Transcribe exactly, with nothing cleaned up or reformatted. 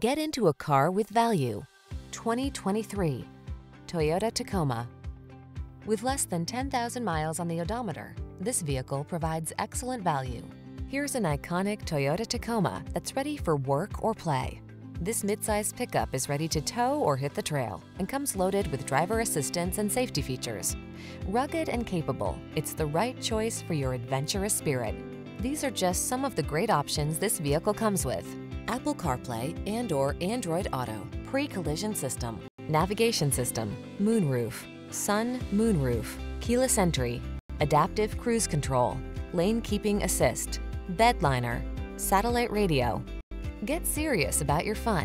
Get into a car with value. twenty twenty-three Toyota Tacoma. With less than ten thousand miles on the odometer, this vehicle provides excellent value. Here's an iconic Toyota Tacoma that's ready for work or play. This midsize pickup is ready to tow or hit the trail and comes loaded with driver assistance and safety features. Rugged and capable, it's the right choice for your adventurous spirit. These are just some of the great options this vehicle comes with: Apple CarPlay and or Android Auto, pre-collision system, navigation system, moonroof, sun moonroof, keyless entry, adaptive cruise control, lane keeping assist, bed liner, satellite radio. Get serious about your fun